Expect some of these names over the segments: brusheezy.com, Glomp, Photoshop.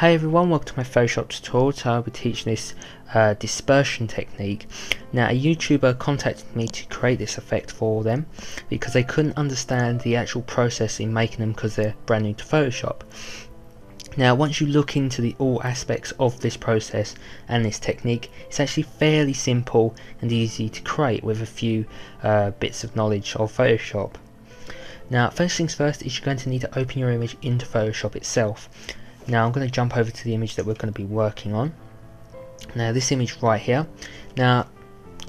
Hey everyone, welcome to my Photoshop tutorial. So I'll be teaching this dispersion technique. Now a YouTuber contacted me to create this effect for them because they couldn't understand the actual process in making them because they're brand new to Photoshop. Now once you look into the all aspects of this process and this technique, it's actually fairly simple and easy to create with a few bits of knowledge of Photoshop. Now first things first is you're going to need to open your image into Photoshop itself. Now I'm going to jump over to the image that we're going to be working on. Now this image right here. Now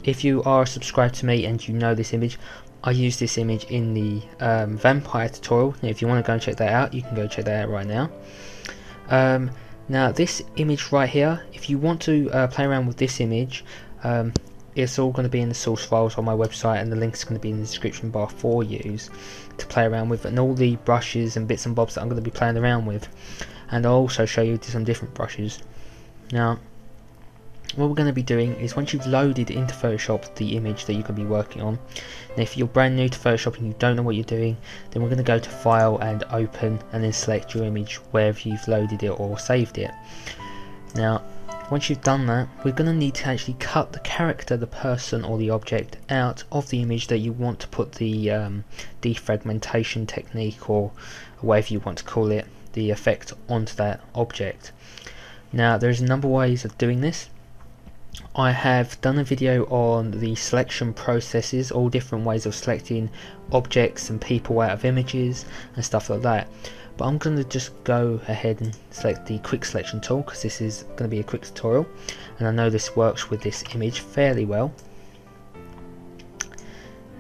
if you are subscribed to me and you know this image, I used this image in the vampire tutorial. Now if you want to go and check that out, you can go check that out right now. Now this image right here, if you want to play around with this image, it's all going to be in the source files on my website, and the link's going to be in the description bar for you to play around with, and all the brushes and bits and bobs that I'm going to be playing around with. And I'll also show you some different brushes. Now what we're going to be doing is, once you've loaded into Photoshop the image that you can be working on, and if you're brand new to Photoshop and you don't know what you're doing, then we're going to go to File and Open, and then select your image wherever you've loaded it or saved it. Now once you've done that, we're going to need to actually cut the character, the person or the object out of the image that you want to put the defragmentation technique, or whatever you want to call it, the effect, onto that object. Now there's a number of ways of doing this. I have done a video on the selection processes, all different ways of selecting objects and people out of images and stuff like that. But I'm going to just go ahead and select the quick selection tool, because this is going to be a quick tutorial and I know this works with this image fairly well.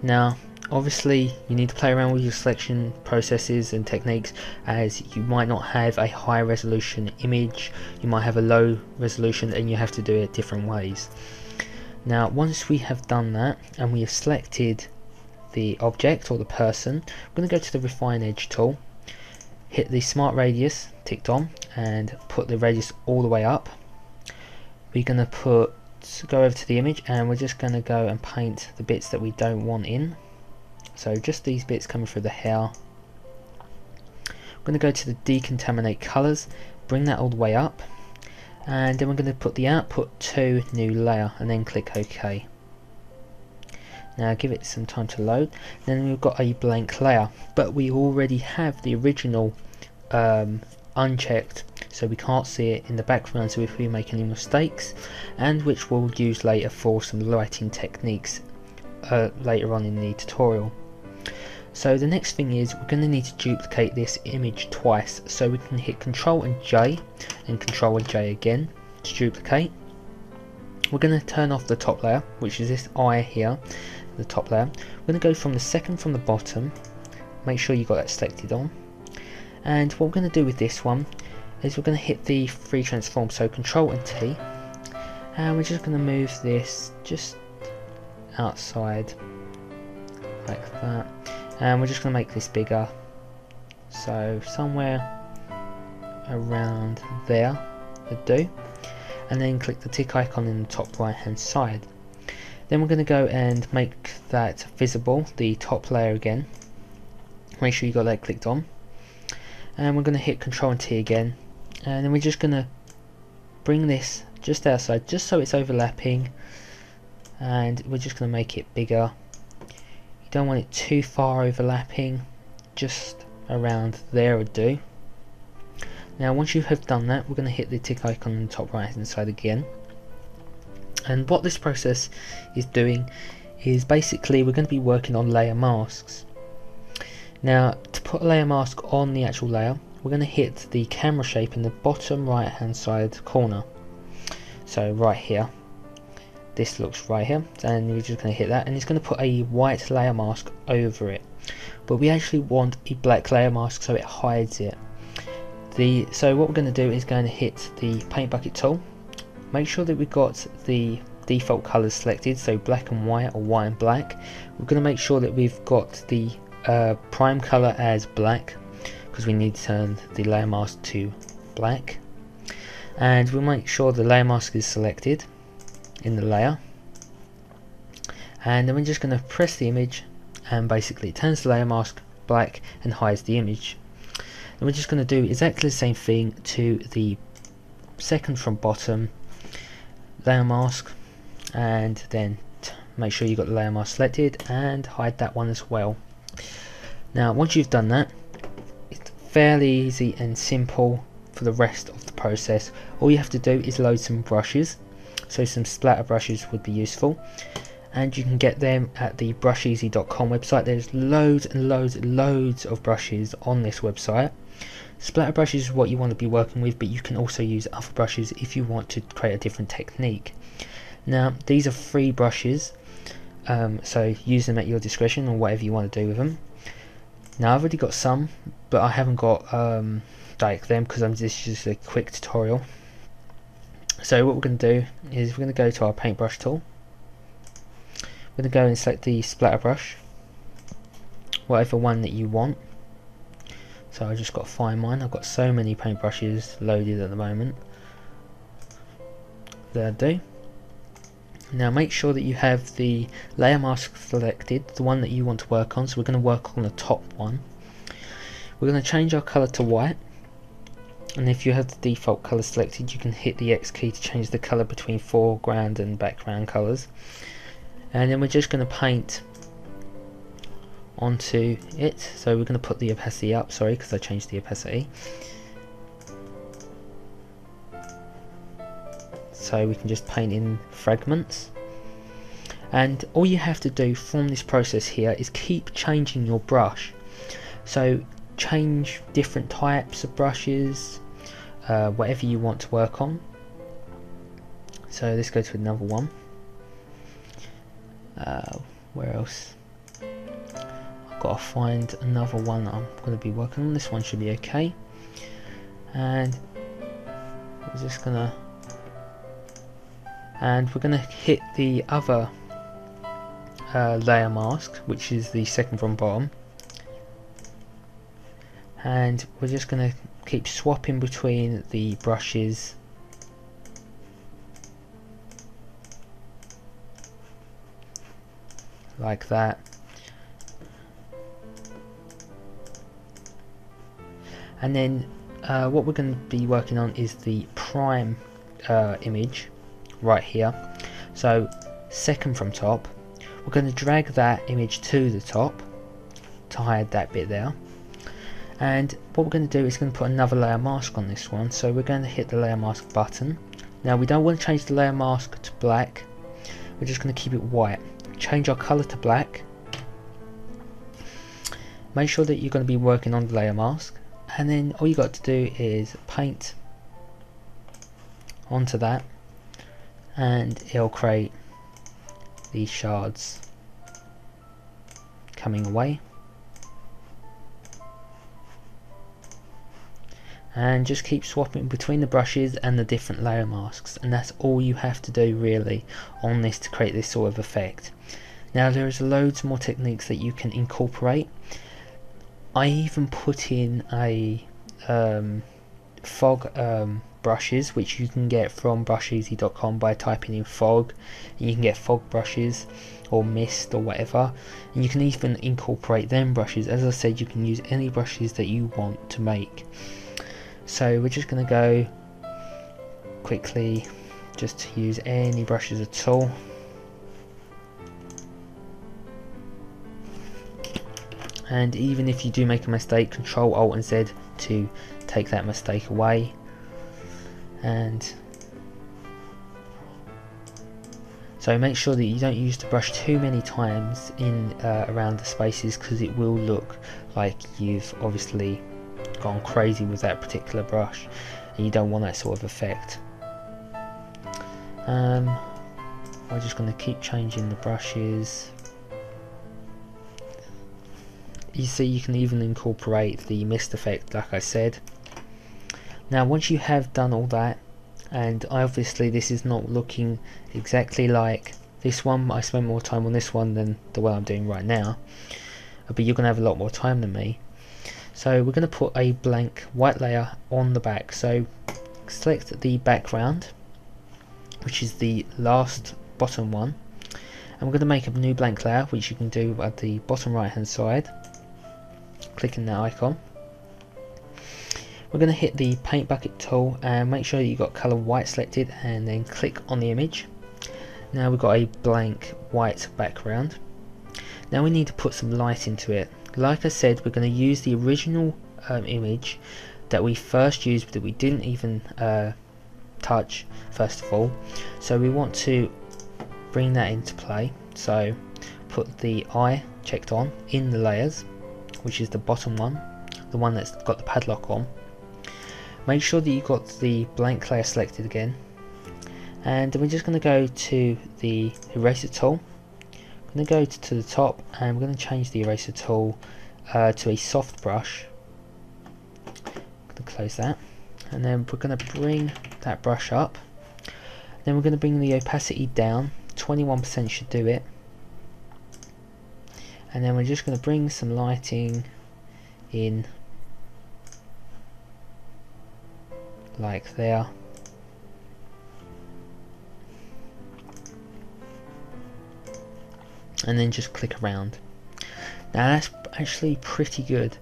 Now obviously you need to play around with your selection processes and techniques, as you might not have a high resolution image, you might have a low resolution, and you have to do it different ways. Now once we have done that and we have selected the object or the person, I'm going to go to the refine edge tool, hit the smart radius ticked on, and put the radius all the way up. We're going to go over to the image, and we're just going to go and paint the bits that we don't want in. So just these bits coming through the hair. I'm going to go to the decontaminate colors, bring that all the way up, and then we're going to put the output to new layer and then click OK. Now give it some time to load. Then we've got a blank layer, but we already have the original unchecked, so we can't see it in the background, so if we make any mistakes, and which we'll use later for some lighting techniques later on in the tutorial. So the next thing is, we're going to need to duplicate this image twice, so we can hit Ctrl and J and Ctrl and J again to duplicate. We're going to turn off the top layer, which is this eye here, the top layer. We're going to go from the second from the bottom, make sure you got that selected on, and what we're going to do with this one is we're going to hit the free transform, so Ctrl and T, and we're just going to move this just outside like that, and we're just going to make this bigger, so somewhere around there would do, and then click the tick icon in the top right hand side. Then we're going to go and make that visible, the top layer again, make sure you got that clicked on, and we're going to hit Ctrl and T again, and then we're just going to bring this just outside, just so it's overlapping, and we're just going to make it bigger. You don't want it too far overlapping, just around there would do. Now once you have done that, we're going to hit the tick icon on the top right hand side again, and what this process is doing is basically we're going to be working on layer masks. Now to put a layer mask on the actual layer, we're going to hit the camera shape in the bottom right hand side corner, so right here, this looks right here, and we're just going to hit that, and it's going to put a white layer mask over it, but we actually want a black layer mask so it hides it. So what we're going to do is going to hit the paint bucket tool, make sure that we've got the default colors selected, so black and white or white and black. We're going to make sure that we've got the prime color as black, because we need to turn the layer mask to black, and we'll make sure the layer mask is selected in the layer, and then we're just going to press the image, and basically it turns the layer mask black and hides the image. And we're just going to do exactly the same thing to the second from bottom, layer mask, and then make sure you've got the layer mask selected and hide that one as well. Now once you've done that, it's fairly easy and simple for the rest of the process. All you have to do is load some brushes, so some splatter brushes would be useful, and you can get them at the brusheezy.com website. There's loads and loads of brushes on this website. Splatter brushes is what you want to be working with, but you can also use other brushes if you want to create a different technique. Now these are free brushes, so use them at your discretion or whatever you want to do with them. Now I've already got some, but I haven't got like them because this is just a quick tutorial. So what we're going to do is we're going to go to our paintbrush tool. We're going to go and select the splatter brush, whatever one that you want. So I just got to find mine. I've got so many paintbrushes loaded at the moment. There they do. Now make sure that you have the layer mask selected, the one that you want to work on. So we're going to work on the top one. We're going to change our colour to white, and if you have the default colour selected, you can hit the X key to change the colour between foreground and background colours. And then we're just going to paint onto it. So we're going to put the opacity up, sorry, because I changed the opacity, so we can just paint in fragments. And all you have to do from this process here is keep changing your brush, so change different types of brushes, whatever you want to work on. So let's go to another one. Where else? I've got to find another one that I'm going to be working on. This one should be okay, and I'm just gonna, and we're going to hit the other layer mask, which is the second from bottom, and we're just going to keep swapping between the brushes. Like that. And then what we're going to be working on is the prime image right here. So second from top, we're going to drag that image to the top to hide that bit there. And what we're going to do is going to put another layer mask on this one. So we're going to hit the layer mask button. Now we don't want to change the layer mask to black, we're just going to keep it white. Change our colour to black. Make sure that you're going to be working on the layer mask, and then all you got to do is paint onto that, and it'll create these shards coming away. And just keep swapping between the brushes and the different layer masks, and that's all you have to do really on this to create this sort of effect. Now there's loads more techniques that you can incorporate. I even put in a fog brushes, which you can get from brusheezy.com by typing in fog, and you can get fog brushes or mist or whatever, and you can even incorporate them brushes. As I said, you can use any brushes that you want to make. So we're just going to go quickly just to use any brushes at all. And even if you do make a mistake, Control Alt and Z to take that mistake away. And so make sure that you don't use the brush too many times in around the spaces, because it will look like you've obviously gone crazy with that particular brush, and you don't want that sort of effect. We're just going to keep changing the brushes. You see, you can even incorporate the mist effect like I said. Now once you have done all that, and obviously this is not looking exactly like this one, I spent more time on this one than the one I'm doing right now, but you're going to have a lot more time than me. So we're going to put a blank white layer on the back. So select the background, which is the last bottom one, and we're going to make a new blank layer, which you can do at the bottom right hand side, clicking that icon. We're going to hit the paint bucket tool and make sure that you've got color white selected, and then click on the image. Now we've got a blank white background. Now we need to put some light into it. Like I said, we're going to use the original image that we first used, that we didn't even touch first of all. So we want to bring that into play. So put the eye checked on in the layers, which is the bottom one, the one that's got the padlock on. Make sure that you've got the blank layer selected again, and then we're just going to go to the eraser tool. I'm going to go to the top and we're going to change the eraser tool to a soft brush. I'm going to close that, and then we're going to bring that brush up. Then we're going to bring the opacity down, 21% should do it. And then we're just going to bring some lighting in like there. And then just click around. Now that's actually pretty good.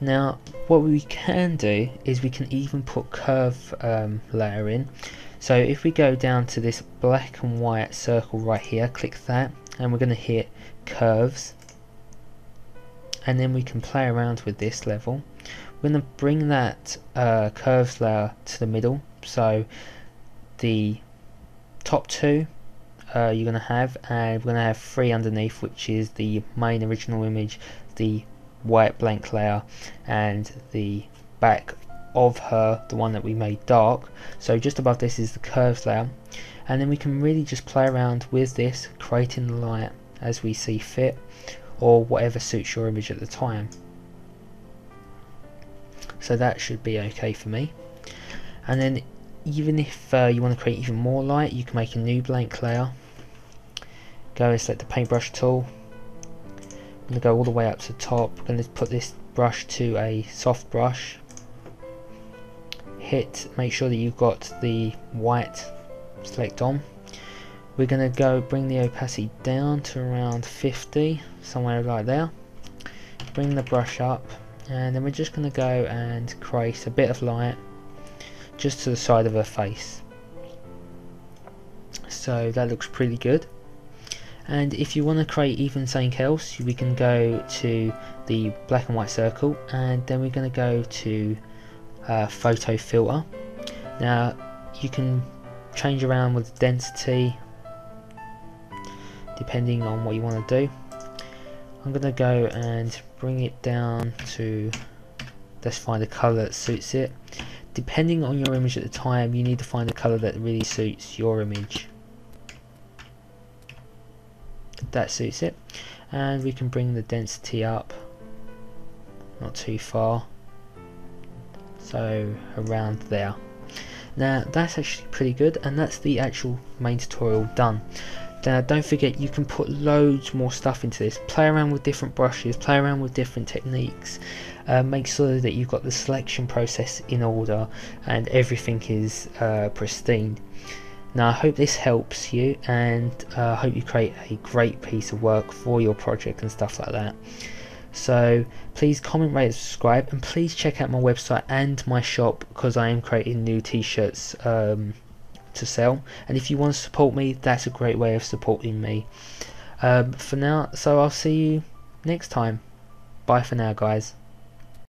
Now what we can do is we can even put curve layer in. So if we go down to this black and white circle right here, click that, and we're going to hit curves, and then we can play around with this level. We're going to bring that curves layer to the middle, so the top two you're going to have, and we're going to have three underneath, which is the main original image, the white blank layer, and the back of her, the one that we made dark. So just above this is the curves layer, and then we can really just play around with this, creating the light as we see fit, or whatever suits your image at the time. So that should be okay for me. And then even if you want to create even more light, you can make a new blank layer, go and select the paintbrush tool. I'm going to go all the way up to the top. We're going to put this brush to a soft brush. Make sure that you've got the white select on. We're going to go bring the opacity down to around 50, somewhere like there. Bring the brush up, and then we're just going to go and create a bit of light just to the side of her face. So that looks pretty good. And if you want to create even something else, we can go to the black and white circle, and then we're going to go to photo filter. Now you can change around with the density depending on what you want to do. I'm going to go and bring it down to, let's find a colour that suits it. Depending on your image at the time, you need to find a colour that really suits your image. That suits it. And we can bring the density up, not too far, so around there. Now that's actually pretty good, and that's the actual main tutorial done. Now don't forget, you can put loads more stuff into this. Play around with different brushes, play around with different techniques, make sure that you've got the selection process in order and everything is pristine. Now I hope this helps you, and I hope you create a great piece of work for your project and stuff like that. So please comment, rate, subscribe, and please check out my website and my shop, because I am creating new t-shirts to sell, and if you want to support me, that's a great way of supporting me. For now, so I'll see you next time. Bye for now, guys.